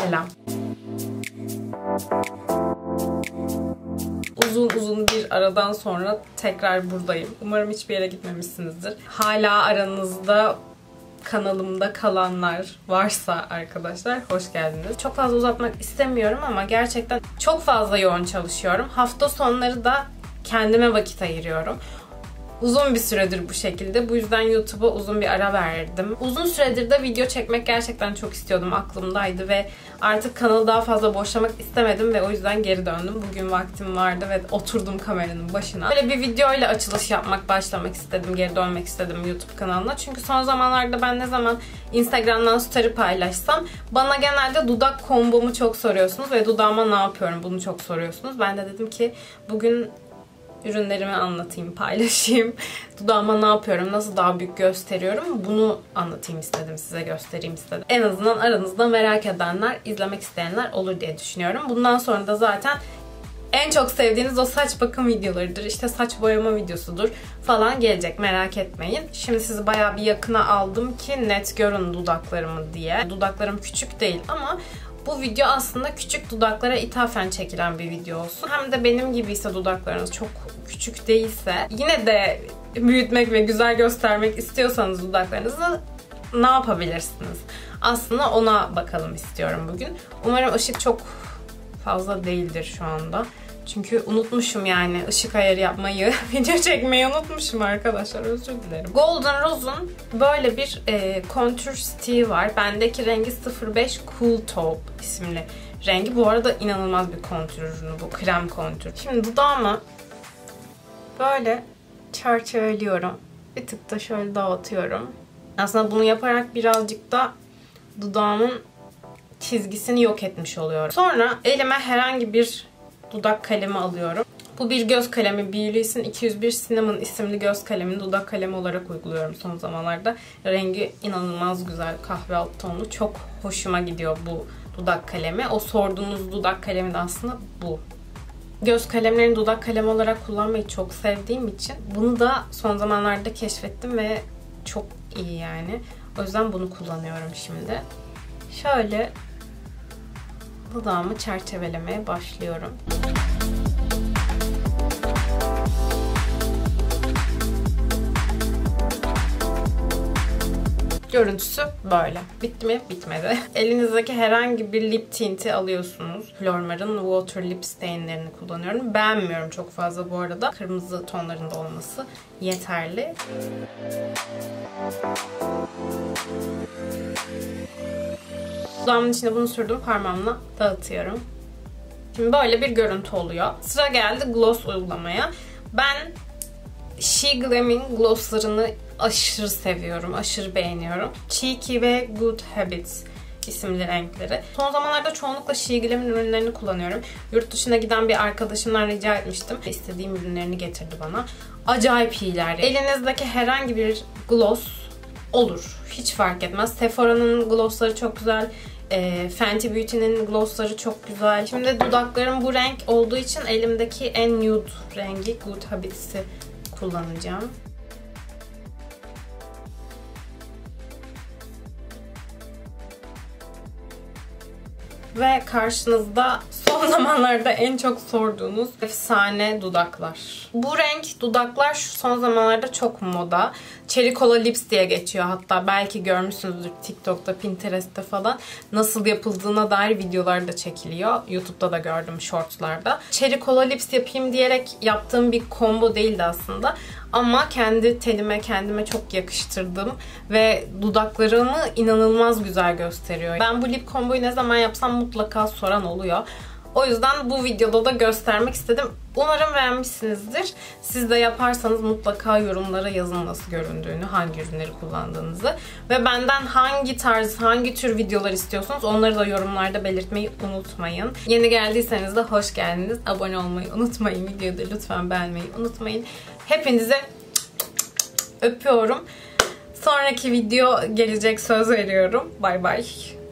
Selam. Uzun bir aradan sonra tekrar buradayım. Umarım hiçbir yere gitmemişsinizdir. Hala aranızda kanalımda kalanlar varsa arkadaşlar hoş geldiniz. Çok fazla uzatmak istemiyorum ama gerçekten çok fazla yoğun çalışıyorum. Hafta sonları da kendime vakit ayırıyorum. Uzun bir süredir bu şekilde. Bu yüzden YouTube'a uzun bir ara verdim. Uzun süredir de video çekmek gerçekten çok istiyordum. Aklımdaydı ve artık kanalı daha fazla boşlamak istemedim ve o yüzden geri döndüm. Bugün vaktim vardı ve oturdum kameranın başına. Böyle bir videoyla açılış yapmak, başlamak istedim. Geri dönmek istedim YouTube kanalına. Çünkü son zamanlarda ben ne zaman Instagram'dan story paylaşsam bana genelde dudak kombomu çok soruyorsunuz ve dudağıma ne yapıyorum bunu çok soruyorsunuz. Ben de dedim ki bugün ürünlerimi anlatayım, paylaşayım. Dudağıma ne yapıyorum, nasıl daha büyük gösteriyorum bunu anlatayım istedim, size göstereyim istedim. En azından aranızda merak edenler, izlemek isteyenler olur diye düşünüyorum. Bundan sonra da zaten en çok sevdiğiniz o saç bakım videolarıdır, işte saç boyama videosudur falan gelecek, merak etmeyin. Şimdi sizi bayağı bir yakına aldım ki net görün dudaklarımı diye. Dudaklarım küçük değil ama bu video aslında küçük dudaklara ithafen çekilen bir video olsun. Hem de benim gibiyse dudaklarınız, çok küçük değilse, yine de büyütmek ve güzel göstermek istiyorsanız dudaklarınızı ne yapabilirsiniz? Aslında ona bakalım istiyorum bugün. Umarım ışık çok fazla değildir şu anda. Çünkü unutmuşum yani ışık ayarı yapmayı, video çekmeyi unutmuşum arkadaşlar, özür dilerim. Golden Rose'un böyle bir kontür stiği var. Bendeki rengi 05 Cool Taupe isimli rengi. Bu arada inanılmaz bir kontür ürünü bu, krem kontür. Şimdi dudağımı böyle çerçeveliyorum. Bir tık da şöyle dağıtıyorum. Aslında bunu yaparak birazcık da dudağımın çizgisini yok etmiş oluyorum. Sonra elime herhangi bir dudak kalemi alıyorum. Bu bir göz kalemi. Beauty's'in 201 Cinnamon isimli göz kalemini dudak kalemi olarak uyguluyorum son zamanlarda. Rengi inanılmaz güzel. Kahve alt tonlu. Çok hoşuma gidiyor bu dudak kalemi. O sorduğunuz dudak kalemi de aslında bu. Göz kalemlerini dudak kalemi olarak kullanmayı çok sevdiğim için bunu da son zamanlarda keşfettim ve çok iyi yani. O yüzden bunu kullanıyorum şimdi. Şöyle dudağımı çerçevelemeye başlıyorum. Görüntüsü böyle. Bitti mi? Bitmedi. Elinizdeki herhangi bir lip tinti alıyorsunuz. Flormar'ın Water Lip Stain'lerini kullanıyorum. Beğenmiyorum çok fazla bu arada. Kırmızı tonlarında olması yeterli. Dudağımın içine bunu sürdüm, parmağımla dağıtıyorum. Şimdi böyle bir görüntü oluyor. Sıra geldi gloss uygulamaya. Ben She Glam'in glosslarını aşırı seviyorum, aşırı beğeniyorum. Cheeky ve Good Habits isimli renkleri. Son zamanlarda çoğunlukla She Glam'in ürünlerini kullanıyorum. Yurt dışına giden bir arkadaşımdan rica etmiştim. İstediğim ürünlerini getirdi bana. Acayip iyiler. Elinizdeki herhangi bir gloss olur. Hiç fark etmez. Sephora'nın glossları çok güzel. Fenty Beauty'nin glossları çok güzel. Şimdi dudaklarım bu renk olduğu için elimdeki en nude rengi Good Habits'i kullanacağım. Ve karşınızda son zamanlarda en çok sorduğunuz efsane dudaklar. Bu renk dudaklar şu son zamanlarda çok moda. Cherry Cola Lips diye geçiyor hatta. Belki görmüşsünüzdür TikTok'ta, Pinterest'te falan. Nasıl yapıldığına dair videolar da çekiliyor. YouTube'da da gördüm shortlarda. Cherry Cola Lips yapayım diyerek yaptığım bir combo değildi aslında. Ama kendi tenime, kendime çok yakıştırdım. Ve dudaklarımı inanılmaz güzel gösteriyor. Ben bu lip komboyu ne zaman yapsam mutlaka soran oluyor. O yüzden bu videoda da göstermek istedim. Umarım beğenmişsinizdir. Siz de yaparsanız mutlaka yorumlara yazın nasıl göründüğünü, hangi ürünleri kullandığınızı. Ve benden hangi tarz, hangi tür videolar istiyorsanız onları da yorumlarda belirtmeyi unutmayın. Yeni geldiyseniz de hoş geldiniz. Abone olmayı unutmayın. Videoyu da lütfen beğenmeyi unutmayın. Hepinize öpüyorum. Sonraki video gelecek, söz veriyorum. Bay bay.